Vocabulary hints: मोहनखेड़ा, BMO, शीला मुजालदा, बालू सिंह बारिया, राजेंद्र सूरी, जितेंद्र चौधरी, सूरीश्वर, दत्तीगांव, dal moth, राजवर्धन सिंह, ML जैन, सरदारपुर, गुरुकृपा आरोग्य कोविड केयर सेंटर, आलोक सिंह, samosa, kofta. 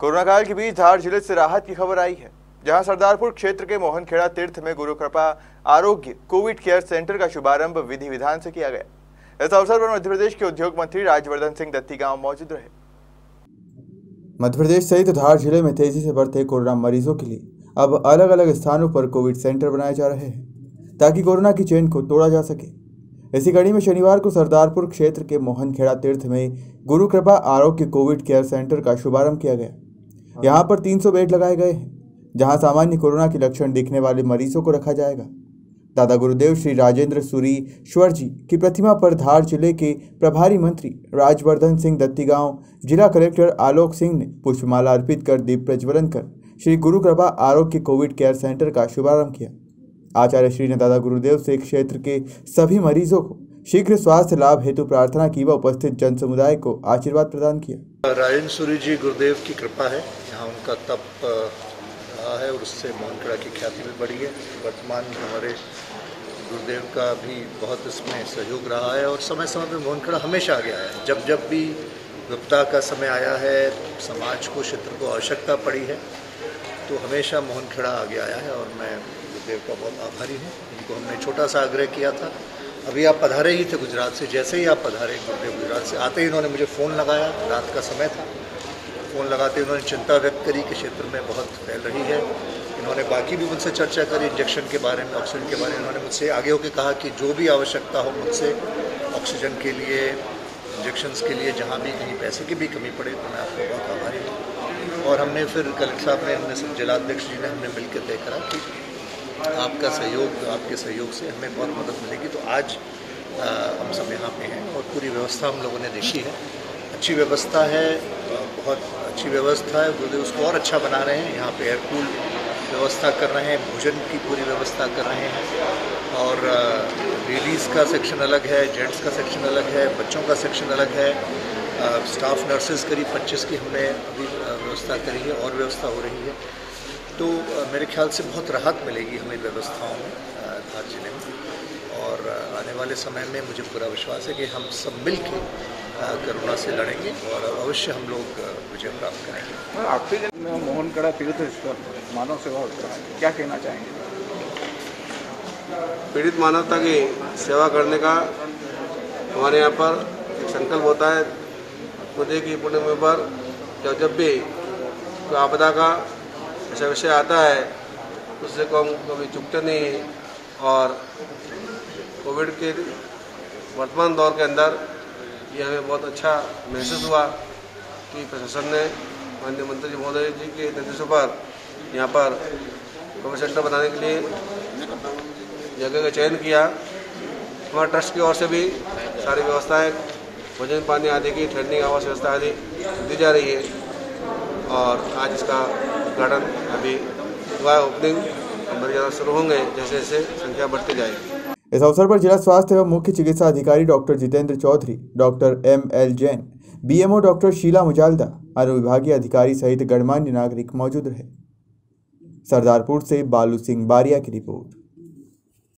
Corona काल के बीच धार जिले से राहत की खबर आई है, जहां सरदारपुर क्षेत्र के मोहनखेड़ा तीर्थ में गुरुकृपा आरोग्य कोविड केयर सेंटर का शुभारंभ विधि विधान से किया गया। इस अवसर पर मध्य प्रदेश के उद्योग मंत्री राजवर्धन सिंह दत्तीगांव मौजूद रहे। मध्य प्रदेश सहित धार जिले में तेजी से बढ़ते कोरोना मरीजों के लिए अब अलग अलग स्थानों पर कोविड सेंटर बनाए जा रहे हैं, ताकि कोरोना की चेन को तोड़ा जा सके। इसी कड़ी में शनिवार को सरदारपुर क्षेत्र के मोहनखेड़ा तीर्थ में गुरुकृपा आरोग्य कोविड केयर सेंटर का शुभारंभ किया गया। यहाँ पर 300 बेड लगाए गए हैं, जहाँ सामान्य कोरोना के लक्षण दिखने वाले मरीजों को रखा जाएगा। दादा गुरुदेव श्री राजेंद्र सूरीश्वर जी की प्रतिमा पर धार जिले के प्रभारी मंत्री राजवर्धन सिंह दत्तीगांव, जिला कलेक्टर आलोक सिंह ने पुष्पमाला अर्पित कर दीप प्रज्वलन कर श्री गुरुकृपा आरोग्य कोविड केयर सेंटर का शुभारंभ किया। आचार्य श्री ने दादा गुरुदेव से क्षेत्र के सभी मरीजों को शीघ्र स्वास्थ्य लाभ हेतु प्रार्थना की व उपस्थित जन समुदाय को आशीर्वाद प्रदान किया। राजेंद्र सूरी जी गुरुदेव की कृपा है, यहाँ उनका तप रहा है और उससे मोहनखेड़ा की ख्याति भी बढ़ी है। वर्तमान हमारे गुरुदेव का भी बहुत इसमें सहयोग रहा है और समय समय पर मोहनखेड़ा हमेशा आगे आया है। जब जब भी विपदा का समय आया है, समाज को क्षेत्र को आवश्यकता पड़ी है, तो हमेशा मोहनखेड़ा आगे आया है और मैं गुरुदेव का बहुत आभारी हूँ। उनको हमने छोटा सा आग्रह किया था, अभी आप पधारे ही थे गुजरात से। जैसे ही आप पधारे गुरुदेव गुजरात से, आते ही इन्होंने मुझे फ़ोन लगाया, रात का समय था। फ़ोन लगाते उन्होंने चिंता व्यक्त करी कि क्षेत्र में बहुत फैल रही है। इन्होंने बाकी भी मुझसे चर्चा करी, इंजेक्शन के बारे में, ऑक्सीजन के बारे में। इन्होंने मुझसे आगे होकर कहा कि जो भी आवश्यकता हो मुझसे ऑक्सीजन के लिए, इंजेक्शन्स के लिए, जहाँ भी कहीं पैसे की भी कमी पड़े, तो मैं आपको बहुत आभारी हूँ। और हमने फिर कलेक्टर साहब ने, हमने जिलाध्यक्ष जी ने, हमने मिल के तय करा कि आपका सहयोग, आपके सहयोग से हमें बहुत मदद मिलेगी। तो आज हम सब यहाँ पे हैं और पूरी व्यवस्था हम लोगों ने देखी है। अच्छी व्यवस्था है, बहुत अच्छी व्यवस्था है। गुरुदेव उसको और अच्छा बना रहे हैं। यहाँ पे एयर कूल व्यवस्था कर रहे हैं, भोजन की पूरी व्यवस्था कर रहे हैं। और लेडीज़ का सेक्शन अलग है, जेंट्स का सेक्शन अलग है, बच्चों का सेक्शन अलग है। स्टाफ नर्सेज करीब 25 की हमने अभी व्यवस्था करी है और व्यवस्था हो रही है। तो मेरे ख्याल से बहुत राहत मिलेगी हमें व्यवस्थाओं में धार जिले में। और आने वाले समय में मुझे पूरा विश्वास है कि हम सब मिल के कोरोना से लड़ेंगे और अवश्य हम लोग विजय प्राप्त करेंगे। आखिर में मोहनखेड़ा पीड़ित मानव सेवा क्या कहना चाहेंगे? पीड़ित मानवता की सेवा करने का हमारे यहाँ पर एक संकल्प होता है। मुझे की पूर्णिमा पर जब जब भी आपदा का ऐसा विषय आता है, उससे कम कभी चुकते नहीं। और कोविड के वर्तमान दौर के अंदर ये हमें बहुत अच्छा महसूस हुआ कि प्रशासन ने माननीय मंत्री जी महोदय जी के निर्देशों पर यहाँ पर कोविड सेंटर बनाने के लिए जगह का चयन किया। हमारे ट्रस्ट की ओर से भी सारी व्यवस्थाएं, भोजन पानी आदि की, ठंडी आवास व्यवस्था आदि दी जा रही है। और आज इसका गार्डन अभी ओपनिंग शुरू होंगे, जैसे जैसे संख्या बढ़ती जाएगी। इस अवसर पर जिला स्वास्थ्य एवं मुख्य चिकित्सा अधिकारी doctor जितेंद्र चौधरी, doctor ML जैन, BMO doctor शीला मुजालदा, अन्य विभागीय अधिकारी सहित गणमान्य नागरिक मौजूद रहे। सरदारपुर से बालू सिंह बारिया की रिपोर्ट।